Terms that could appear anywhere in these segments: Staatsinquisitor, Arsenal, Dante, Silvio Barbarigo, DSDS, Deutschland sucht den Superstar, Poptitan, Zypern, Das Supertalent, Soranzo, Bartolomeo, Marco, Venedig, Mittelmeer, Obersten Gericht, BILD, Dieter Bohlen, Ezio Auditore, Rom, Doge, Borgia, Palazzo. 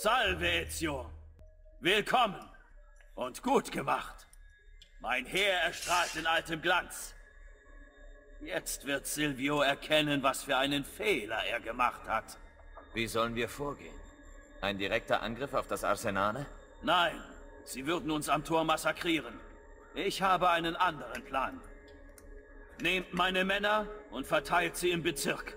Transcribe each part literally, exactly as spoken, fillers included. Salve, Ezio. Willkommen und gut gemacht. Mein Heer erstrahlt in altem Glanz. Jetzt wird Silvio erkennen, was für einen Fehler er gemacht hat. Wie sollen wir vorgehen? Ein direkter Angriff auf das Arsenal? Nein, sie würden uns am Tor massakrieren. Ich habe einen anderen Plan. Nehmt meine Männer und verteilt sie im Bezirk.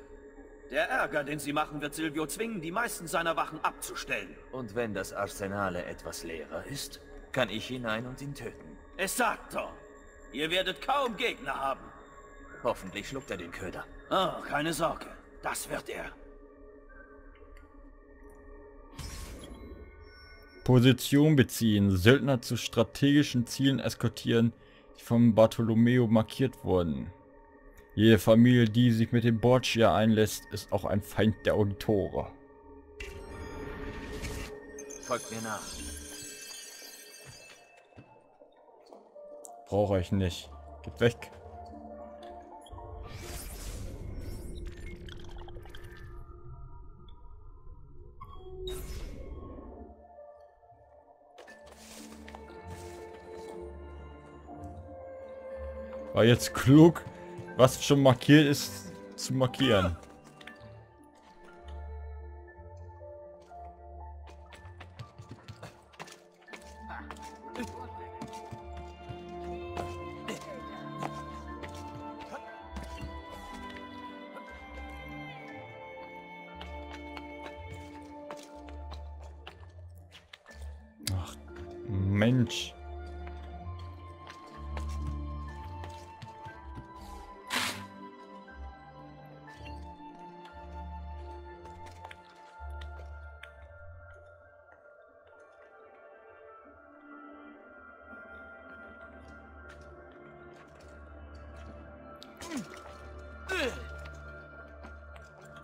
Der Ärger, den sie machen, wird Silvio zwingen, die meisten seiner Wachen abzustellen. Und wenn das Arsenal etwas leerer ist, kann ich hinein und ihn töten. Esatto! Ihr werdet kaum Gegner haben. Hoffentlich schluckt er den Köder. Oh, keine Sorge. Das wird er. Position beziehen. Söldner zu strategischen Zielen eskortieren, die von Bartolomeo markiert wurden. Jede Familie, die sich mit dem Borgia einlässt, ist auch ein Feind der Auditore. Folgt mir nach. Brauche ich nicht. Geht weg. War jetzt klug, was schon markiert ist, zu markieren. Ach, Mensch.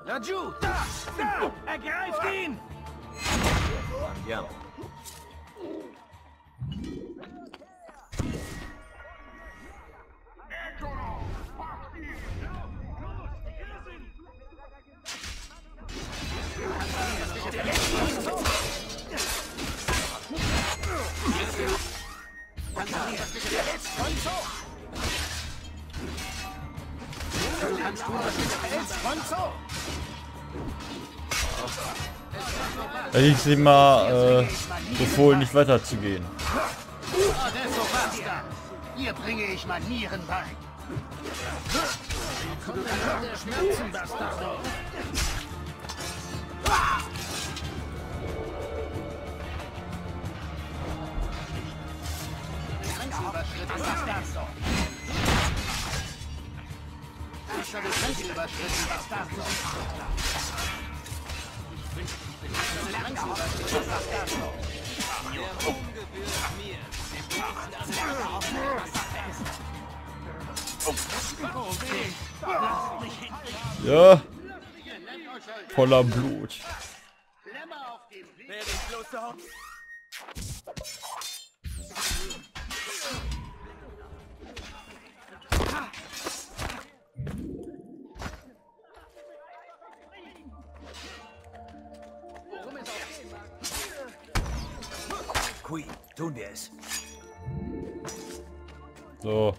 Raju, da! Da! Ergreift ihn! Ja. Hätte ich sie mal äh, befohlen, nicht weiterzugehen. Hier bringe ich Manieren bei. Ich habe Grenzen überschritten, was das ist. Ja, voller Blut. Tun wir es. So.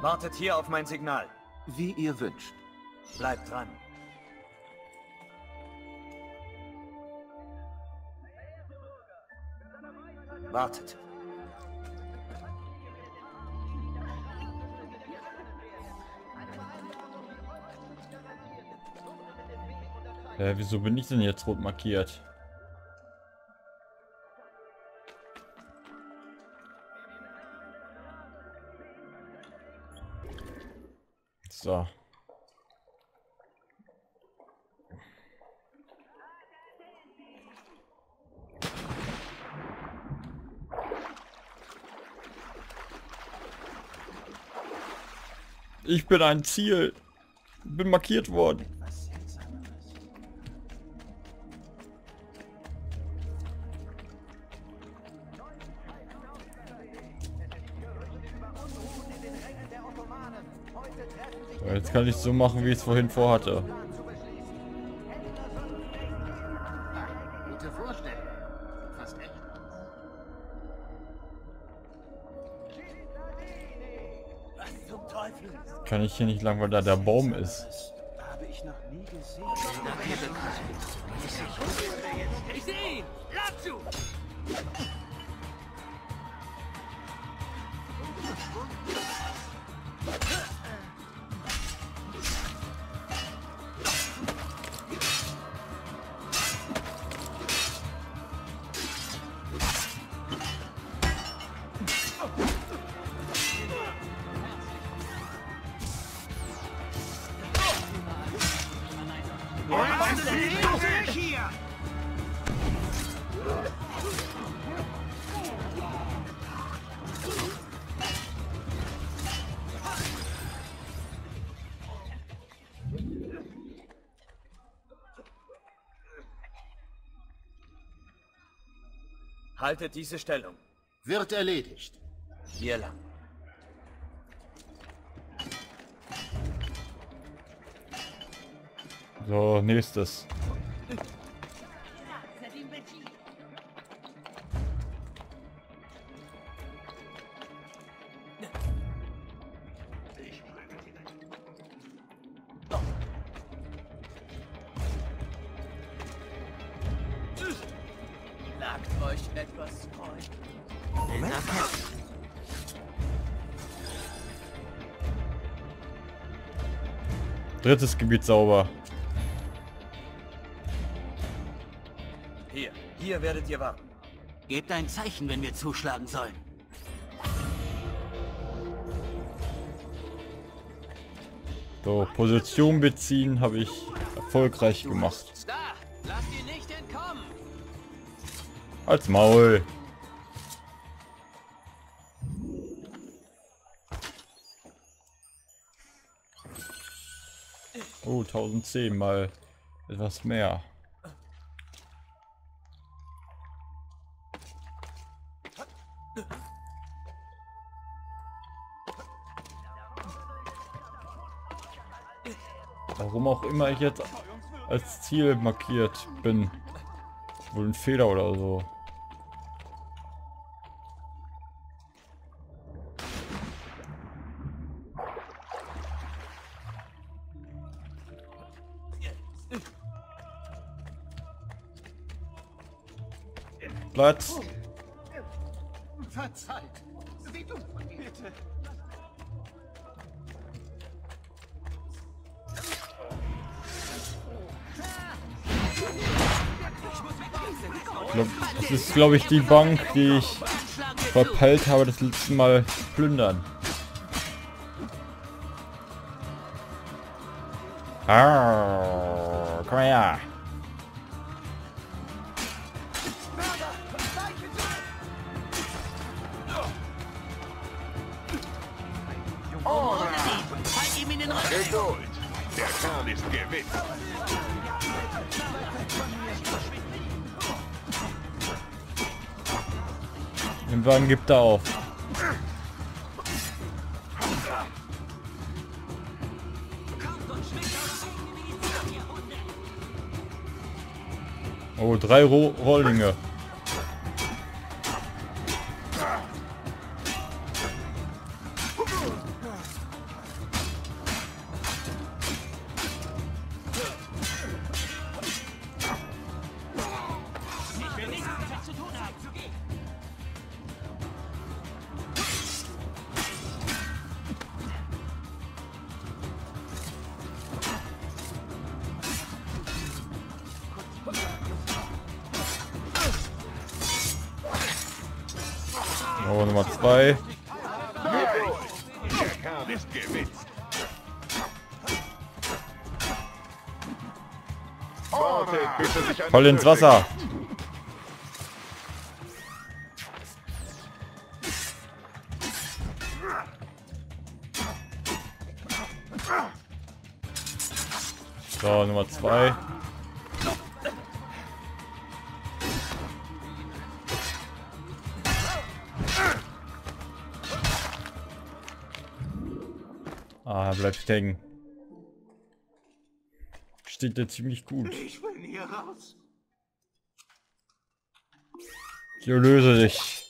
Wartet hier auf mein Signal. Wie ihr wünscht. Bleibt dran. Wartet. Äh, wieso bin ich denn jetzt rot markiert? So. Ich bin ein Ziel. Bin markiert worden. Jetzt kann ich es so machen, wie ich es vorhin vorhatte. Kann ich hier nicht lang, weil da der Baum ist. Habe ich noch nie gesehen. Ich sehe ihn! Lass zu! Haltet diese Stellung. Wird erledigt. Hier lang. So, nächstes. Drittes Gebiet sauber. Hier, hier werdet ihr warten. Gebt ein Zeichen, wenn wir zuschlagen sollen. So, Position beziehen habe ich erfolgreich gemacht. Lasst ihn nicht entkommen. Als Maul. Oh, tausendzehn mal etwas mehr. Warum auch immer ich jetzt als Ziel markiert bin. Wohl ein Fehler oder so. Platz. Verzeiht. Wie du von mir. Bitte. Glaub, das ist, glaube ich, die Bank, die ich verpeilt habe, das letzte Mal plündern. Ah, komm her. Den Wagen gibt er auf. Oh, drei Ro- Rollinge. Oh, Nummer zwei. Voll ins Wasser. So, Nummer zwei. Ah, bleibt stecken. Steht ja ziemlich gut. Ich will hier raus. Jo, löse dich.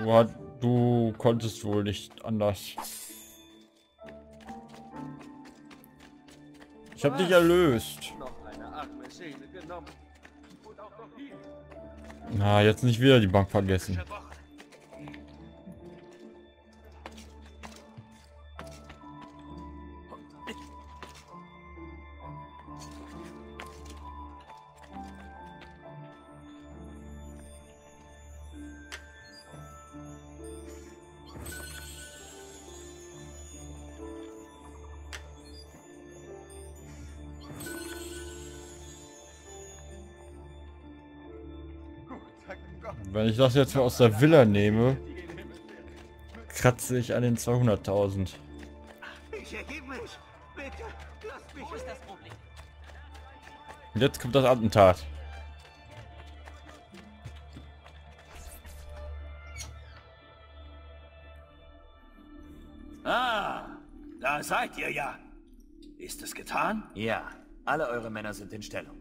Du, du konntest wohl nicht anders. Ich hab dich erlöst. Na, jetzt nicht wieder die Bank vergessen. Wenn ich das jetzt aus der Villa nehme, kratze ich an den zweihunderttausend. Und jetzt kommt das Attentat. Ah, da seid ihr ja. Ist es getan? Ja, alle eure Männer sind in Stellung.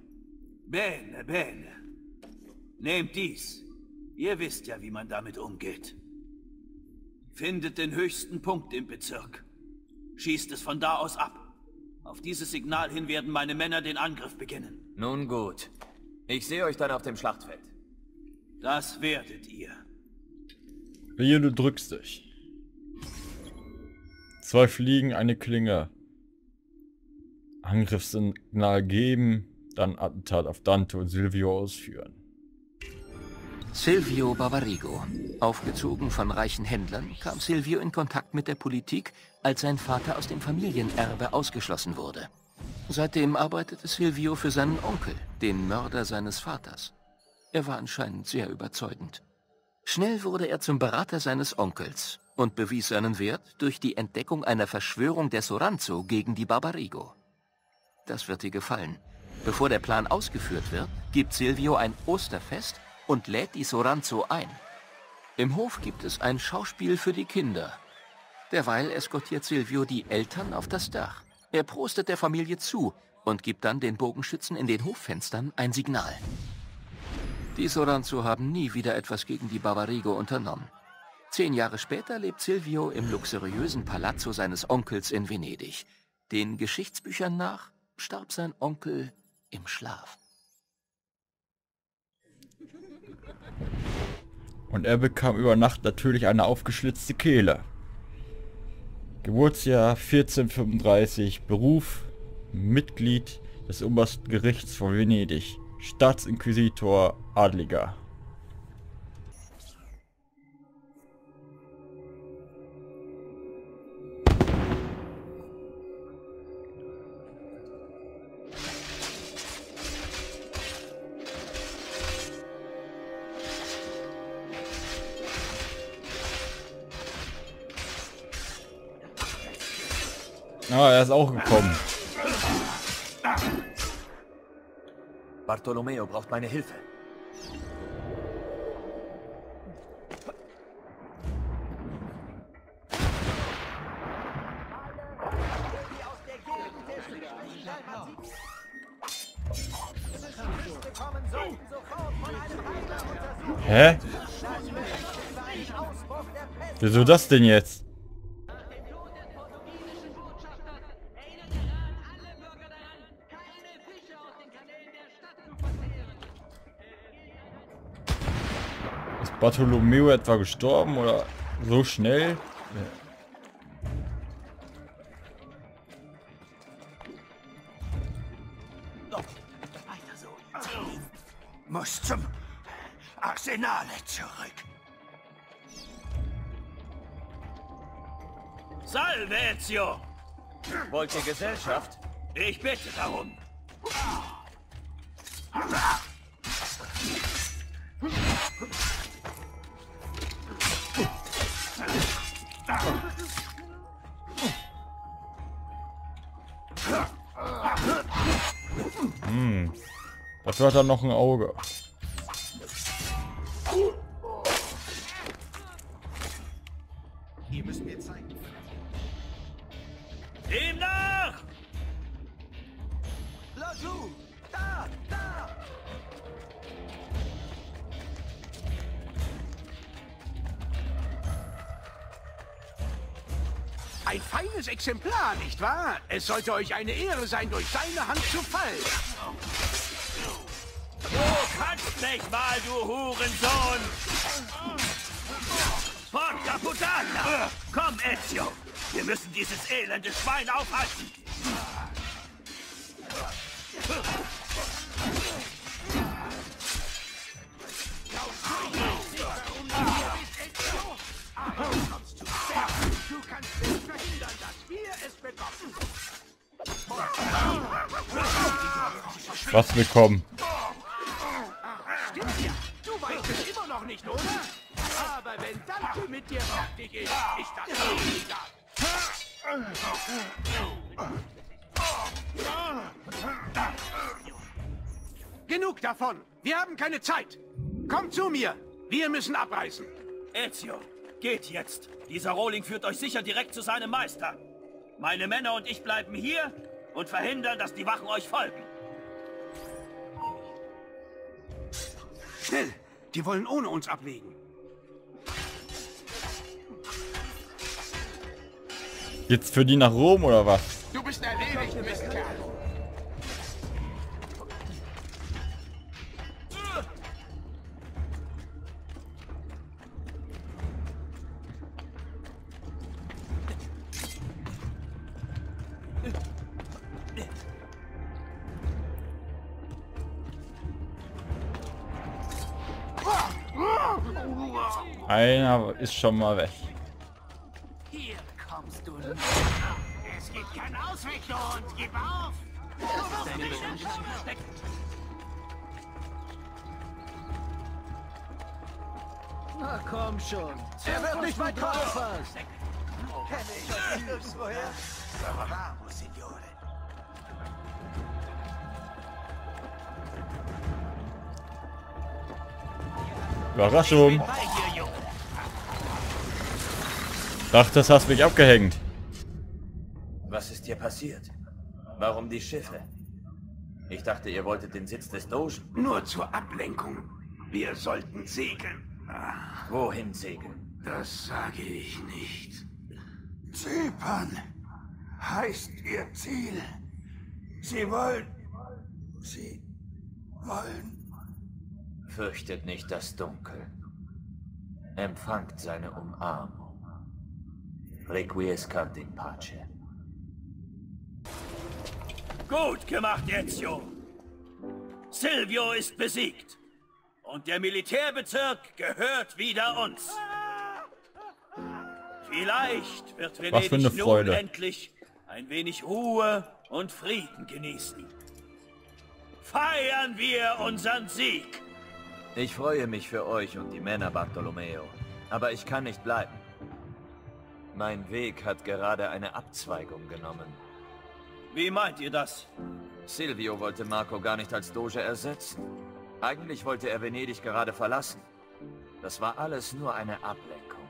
Bene, bene. Nehmt dies. Ihr wisst ja, wie man damit umgeht. Findet den höchsten Punkt im Bezirk. Schießt es von da aus ab. Auf dieses Signal hin werden meine Männer den Angriff beginnen. Nun gut. Ich sehe euch dann auf dem Schlachtfeld. Das werdet ihr. Hier, du drückst dich. Zwei Fliegen, eine Klinge. Angriffssignal geben, dann Attentat auf Dante und Silvio ausführen. Silvio Barbarigo. Aufgezogen von reichen Händlern, kam Silvio in Kontakt mit der Politik, als sein Vater aus dem Familienerbe ausgeschlossen wurde. Seitdem arbeitete Silvio für seinen Onkel, den Mörder seines Vaters. Er war anscheinend sehr überzeugend. Schnell wurde er zum Berater seines Onkels und bewies seinen Wert durch die Entdeckung einer Verschwörung der Soranzo gegen die Barbarigo. Das wird dir gefallen. Bevor der Plan ausgeführt wird, gibt Silvio ein Osterfest und lädt die Soranzo ein. Im Hof gibt es ein Schauspiel für die Kinder. Derweil eskortiert Silvio die Eltern auf das Dach. Er prostet der Familie zu und gibt dann den Bogenschützen in den Hoffenstern ein Signal. Die Soranzo haben nie wieder etwas gegen die Barbarigo unternommen. Zehn Jahre später lebt Silvio im luxuriösen Palazzo seines Onkels in Venedig. Den Geschichtsbüchern nach starb sein Onkel im Schlaf. Und er bekam über Nacht natürlich eine aufgeschlitzte Kehle. Geburtsjahr vierzehnhundertfünfunddreißig, Beruf, Mitglied des Obersten Gerichts von Venedig, Staatsinquisitor, Adliger. Ah, er ist auch gekommen. Bartolomeo braucht meine Hilfe. Hä? Wieso das denn jetzt? Bartolomeo etwa gestorben oder so schnell? Ja. Weiter so. Muss zum Arsenal zurück. Salve, Ezio! Wollt ihr Gesellschaft? Ich bitte darum. Hm. Dafür hat er noch ein Auge. Ihr müsst mir zeigen. Dem nach! Lajou! Da! Da! Ein feines Exemplar, nicht wahr? Es sollte euch eine Ehre sein, durch seine Hand zu fallen. Du kannst nicht mal, du Hurensohn! Porca puttana! Komm, Ezio! Wir müssen dieses elende Schwein aufhalten! Du kannst nicht verhindern, dass wir es bekommen. Was bekommen? Stimmt ja. Du weißt es immer noch nicht, oder? Aber wenn Dante mit dir fertig ist, ist das weniger. Genug davon. Wir haben keine Zeit. Kommt zu mir. Wir müssen abreisen. Ezio, geht jetzt. Dieser Rohling führt euch sicher direkt zu seinem Meister. Meine Männer und ich bleiben hier und verhindern, dass die Wachen euch folgen. Schnell! Die wollen ohne uns ablegen. Jetzt für die nach Rom oder was? Du bist erledigt, Mistkerl. Einer ist schon mal weg. Hier kommst du. Es gibt keinen Ausweg, du Hund. Gib auf. Na komm schon. Er wird nicht weit kommen. Kenne ich das vorher? Bravo, Signore. Überraschung. Ach, das hast mich abgehängt. Was ist hier passiert? Warum die Schiffe? Ich dachte, ihr wolltet den Sitz des Dogen. Nur zur Ablenkung. Wir sollten segeln. Ach, wohin segeln? Das sage ich nicht. Zypern heißt ihr Ziel. Sie wollen... Sie wollen... Fürchtet nicht das Dunkel. Empfangt seine Umarmung. Requiescat in pace. Gut gemacht, Ezio. Silvio ist besiegt. Und der Militärbezirk gehört wieder uns. Vielleicht wird Venedig nun endlich ein wenig Ruhe und Frieden genießen. Feiern wir unseren Sieg. Ich freue mich für euch und die Männer, Bartolomeo. Aber ich kann nicht bleiben. Mein Weg hat gerade eine Abzweigung genommen. Wie meint ihr das? Silvio wollte Marco gar nicht als Doge ersetzen. Eigentlich wollte er Venedig gerade verlassen. Das war alles nur eine Ablenkung.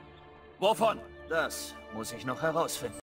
Wovon? Das muss ich noch herausfinden.